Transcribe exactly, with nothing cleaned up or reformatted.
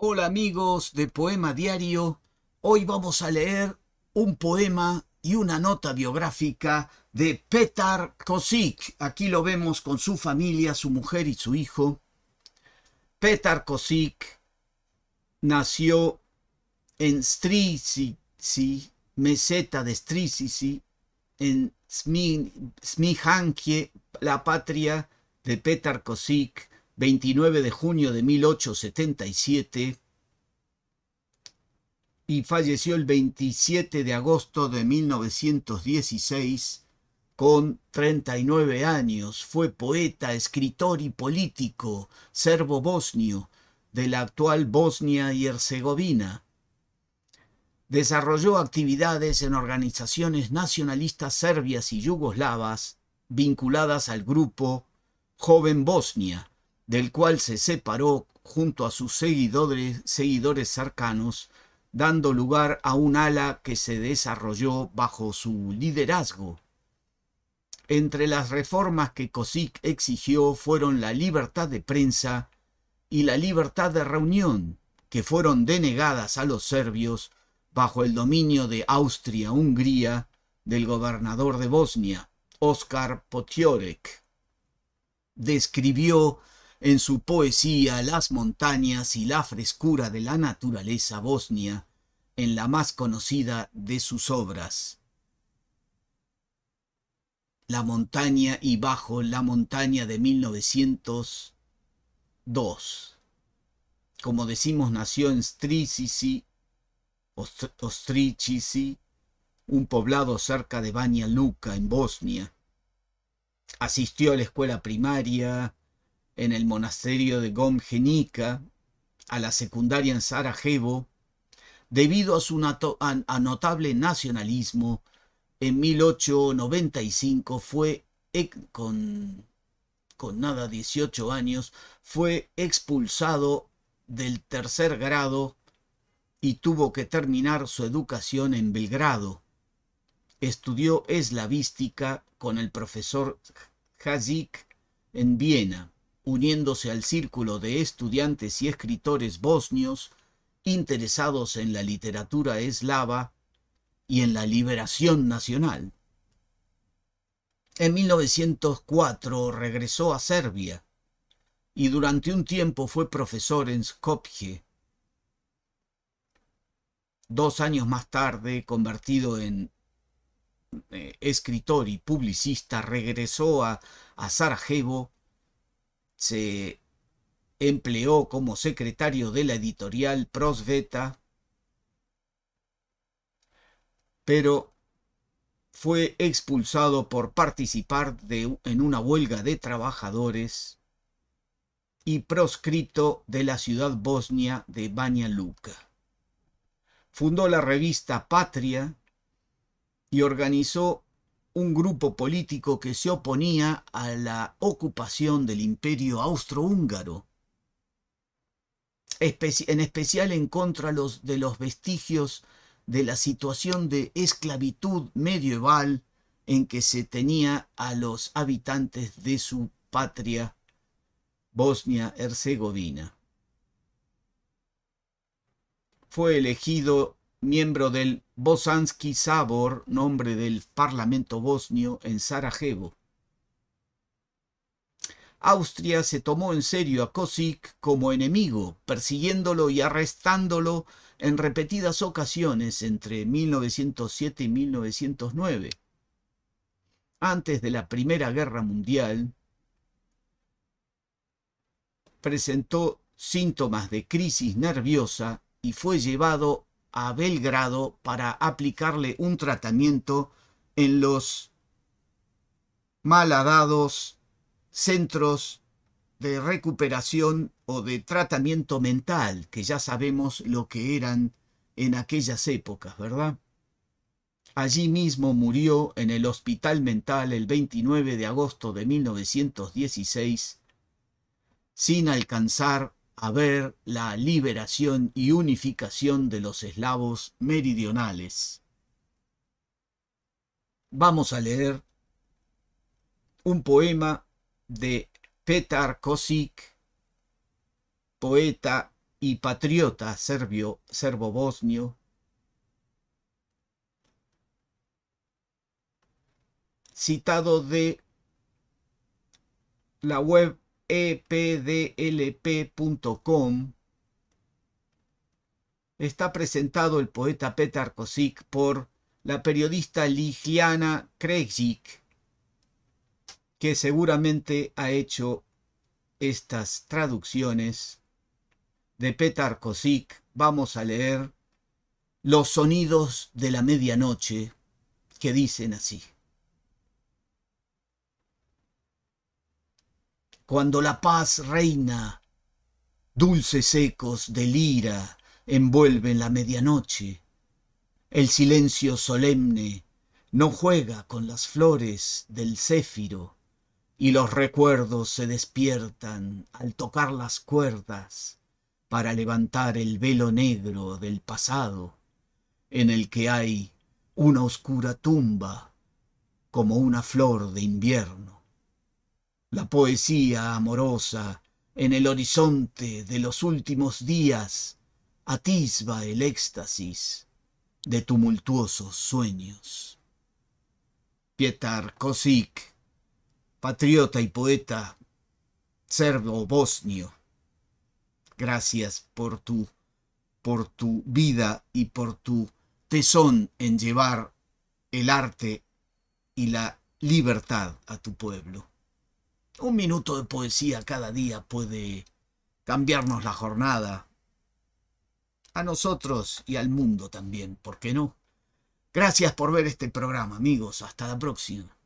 Hola amigos de Poema Diario, hoy vamos a leer un poema y una nota biográfica de Petar Kosik. Aquí lo vemos con su familia, su mujer y su hijo. Petar Kosik nació en Stričići, meseta de Stričići, en Smihanke, la patria de Petar Kosik, veintinueve de junio de mil ochocientos setenta y siete, y falleció el veintisiete de agosto de mil novecientos dieciséis con treinta y nueve años. Fue poeta, escritor y político serbo-bosnio de la actual Bosnia y Herzegovina. Desarrolló actividades en organizaciones nacionalistas serbias y yugoslavas vinculadas al grupo Joven Bosnia, del cual se separó junto a sus seguidores, seguidores cercanos, dando lugar a un ala que se desarrolló bajo su liderazgo. Entre las reformas que Kosik exigió fueron la libertad de prensa y la libertad de reunión, que fueron denegadas a los serbios bajo el dominio de Austria-Hungría del gobernador de Bosnia, Óscar Potiorek. Describió en su poesía las montañas y la frescura de la naturaleza bosnia, en la más conocida de sus obras, La montaña y bajo la montaña, de mil novecientos dos. Como decimos, nació en Stričići, Stričići, un poblado cerca de Banja Luka, en Bosnia. Asistió a la escuela primaria en el monasterio de Gomjenica, a la secundaria en Sarajevo. Debido a su nato, a, a notable nacionalismo, en mil ochocientos noventa y cinco fue, con, con nada dieciocho años, fue expulsado del tercer grado y tuvo que terminar su educación en Belgrado. Estudió eslavística con el profesor Hazic en Viena, uniéndose al círculo de estudiantes y escritores bosnios interesados en la literatura eslava y en la liberación nacional. En mil novecientos cuatro regresó a Serbia y durante un tiempo fue profesor en Skopje. Dos años más tarde, convertido en eh, escritor y publicista, regresó a, a Sarajevo. Se empleó como secretario de la editorial Prosveta, pero fue expulsado por participar de, en una huelga de trabajadores y proscrito de la ciudad bosnia de Banja Luka. Fundó la revista Patria y organizó un grupo político que se oponía a la ocupación del imperio austrohúngaro, en especial en contra de los vestigios de la situación de esclavitud medieval en que se tenía a los habitantes de su patria, Bosnia-Herzegovina. Fue elegido miembro del Bosanski Sabor, nombre del Parlamento bosnio, en Sarajevo. Austria se tomó en serio a Kosik como enemigo, persiguiéndolo y arrestándolo en repetidas ocasiones entre mil novecientos siete y mil novecientos nueve. Antes de la Primera Guerra Mundial, presentó síntomas de crisis nerviosa y fue llevado a Belgrado para aplicarle un tratamiento en los malhadados centros de recuperación o de tratamiento mental, que ya sabemos lo que eran en aquellas épocas, ¿verdad? Allí mismo murió en el hospital mental el veintinueve de agosto de mil novecientos dieciséis, sin alcanzar a ver la liberación y unificación de los eslavos meridionales. Vamos a leer un poema de Petar Kosik, poeta y patriota serbio, serbo-bosnio, citado de la web E P D L P punto com, está presentado el poeta Petar Kosik por la periodista Ljiljana Krejić, que seguramente ha hecho estas traducciones de Petar Kosik. Vamos a leer los sonidos de la medianoche, que dicen así. Cuando la paz reina, dulces ecos de lira envuelven la medianoche. El silencio solemne no juega con las flores del céfiro, y los recuerdos se despiertan al tocar las cuerdas para levantar el velo negro del pasado, en el que hay una oscura tumba como una flor de invierno. La poesía amorosa en el horizonte de los últimos días atisba el éxtasis de tumultuosos sueños. Petar Kosik, patriota y poeta serbo-bosnio, gracias por tu, por tu vida y por tu tesón en llevar el arte y la libertad a tu pueblo. Un minuto de poesía cada día puede cambiarnos la jornada. A nosotros y al mundo también, ¿por qué no? Gracias por ver este programa, amigos. Hasta la próxima.